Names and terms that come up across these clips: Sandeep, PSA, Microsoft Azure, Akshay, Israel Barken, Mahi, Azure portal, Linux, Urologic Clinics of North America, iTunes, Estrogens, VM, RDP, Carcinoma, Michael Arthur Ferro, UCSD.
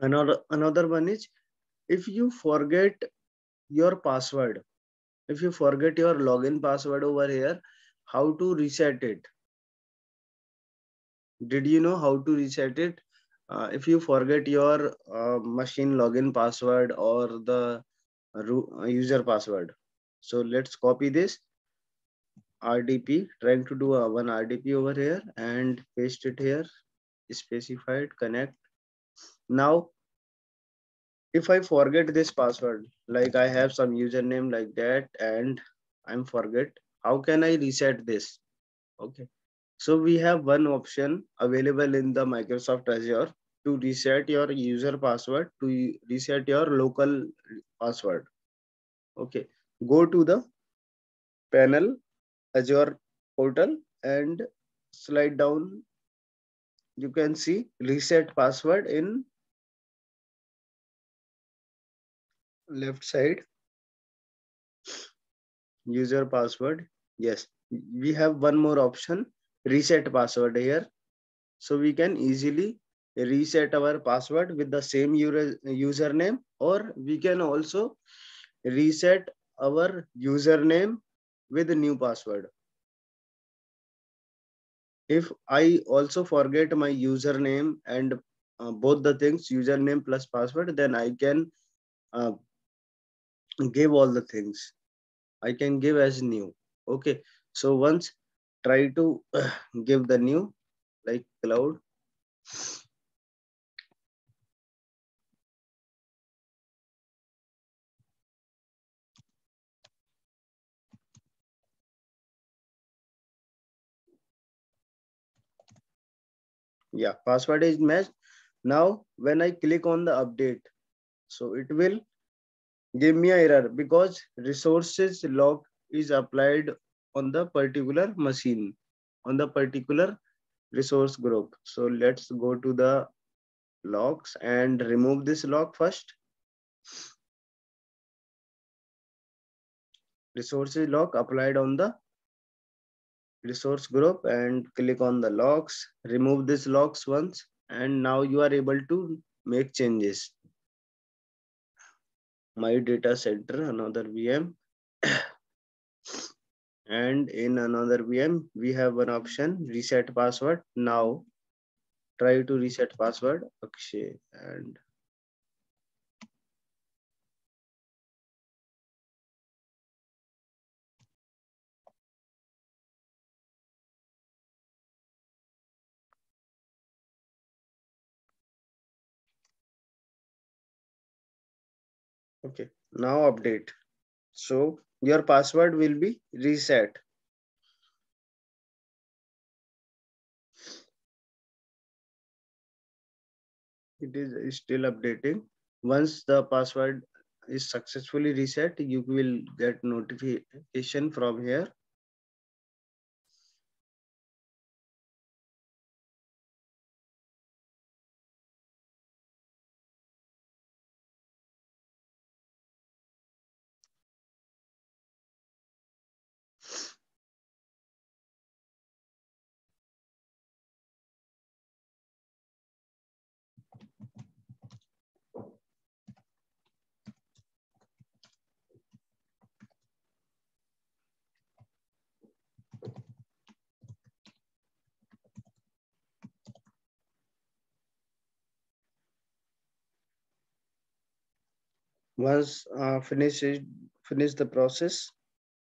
Another one is, if you forget your password, if you forget your login password over here, how to reset it? Did you know how to reset it? If you forget your machine login password or the user password. So let's copy this RDP, trying to do one RDP over here and paste it here, specified, connect. Now, if I forget this password, like I have some username like that and I'm forget, how can I reset this? Okay. So we have one option available in the Microsoft Azure to reset your user password, to reset your local password. Okay, go to the panel, Azure portal, and slide down. You can see reset password in left side, user password. Yes, we have one more option, reset password here. So we can easily reset our password with the same username, or we can also reset our username with a new password. If I also forget my username and both the things, username plus password, then I can give all the things. I can give as new. Okay. So once try to give the new, like cloud. Yeah, password is matched. Now, when I click on the update, so it will give me an error because resources lock is applied on the particular machine, on the particular resource group. So let's go to the logs and remove this log first. Resources lock applied on the resource group, and click on the logs, remove this logs once, and now you are able to make changes. My data center, another VM. And in another VM, we have an option, reset password. Now, try to reset password, Akshay, and okay, now update. So your password will be reset. It is still updating. Once the password is successfully reset, you will get notification from here. Once finish the process,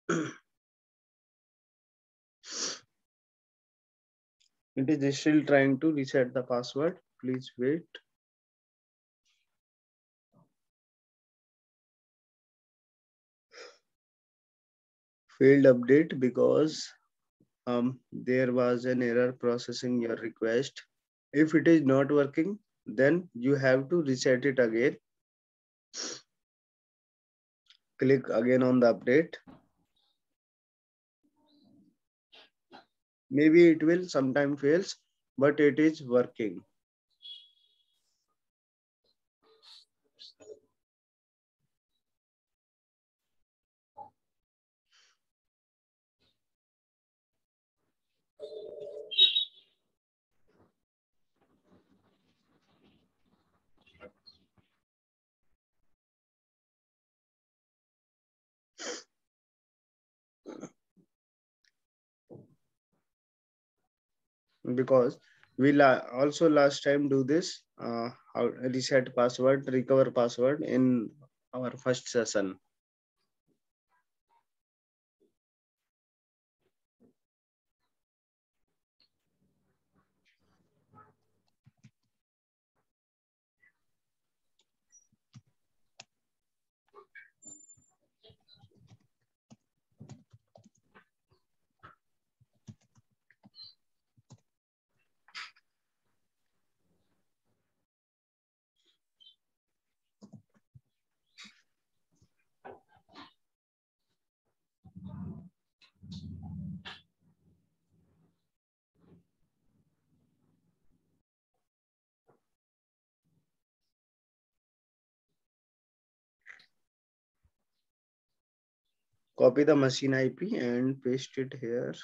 it is still trying to reset the password. Please wait. Failed update because there was an error processing your request. If it is not working, then you have to reset it again. Click again on the update. Maybe it will sometime fails, but it is working. because we also last time do this reset password, recover password in our first session. Copy the machine IP and paste it here.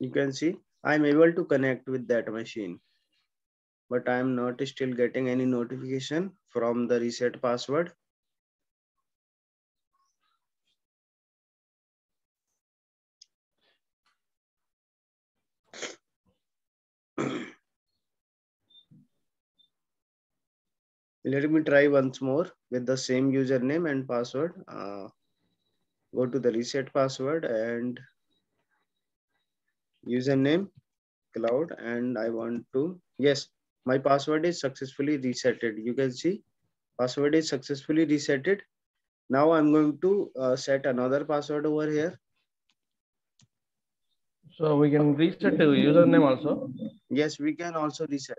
You can see I'm able to connect with that machine, but I'm not still getting any notification from the reset password. Let me try once more with the same username and password. Go to the reset password and username cloud, and I want to, yes, my password is successfully resetted. You can see password is successfully resetted. Now I'm going to set another password over here. So we can reset the username also? Yes, we can also reset.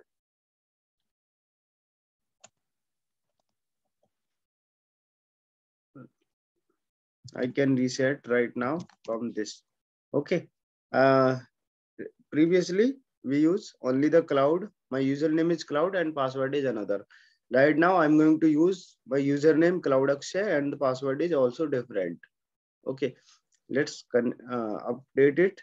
I can reset right now from this. Okay. Previously, we use only the cloud. My username is cloud and password is another. Right now, I'm going to use my username cloud Akshay and the password is also different. Okay. Let's update it.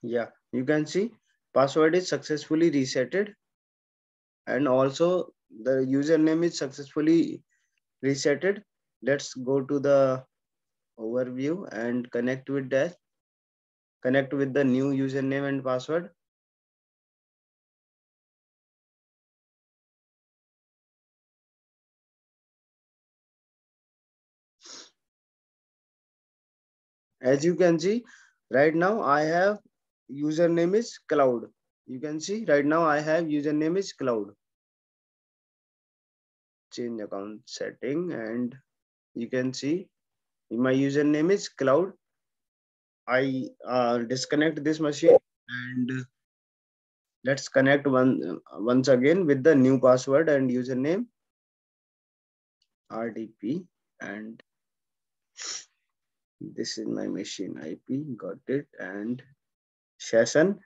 Yeah, you can see password is successfully resetted and also the username is successfully resetted. Let's go to the overview and connect with that. Connect with the new username and password. As you can see right now, I have username is cloud. You can see right now I have username is cloud. Change account setting and you can see my username is cloud. I disconnect this machine and let's connect once again with the new password and username RDP, and this is my machine IP, got it, and session.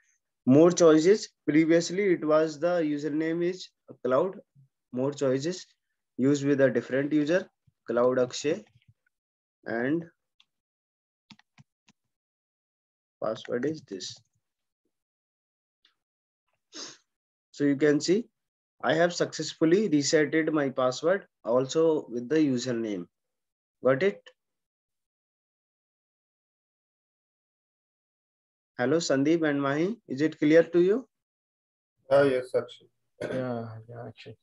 More choices. Previously it was the username is cloud. More choices. Use with a different user, cloud Akshay, and password is this. So you can see I have successfully resetted my password also with the username. Got it? Hello, Sandeep and Mahi. Is it clear to you? Oh, yes, Akshay. Yeah, Akshay.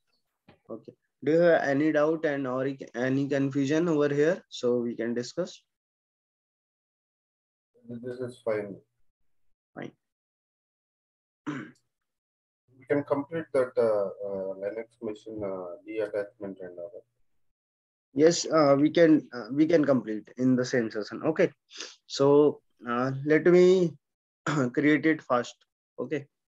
Okay. Do you have any doubt and or any confusion over here? So we can discuss. This is fine. Fine. We can complete that Linux machine de-attachment and other. Yes, we can complete in the same session. Okay. So let me create it fast. Okay.